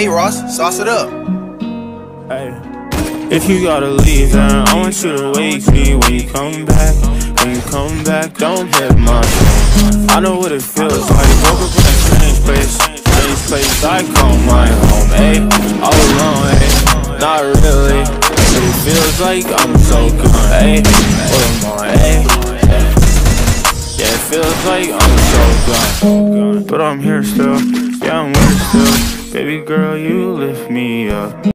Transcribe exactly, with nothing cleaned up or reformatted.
Hey Ross, sauce it up. Hey. If you gotta leave, then I want you to wake me when you come back. When you come back, don't hit my phone. I know what it feels like. Woke up in a strange place, strange place I call my home. Hey, all alone, hey, not really. It feels like I'm so gone. Hey, what am I? Hey. Yeah, it feels like I'm so gone, but I'm here still. Yeah, I'm weird still. Baby girl, you lift me up.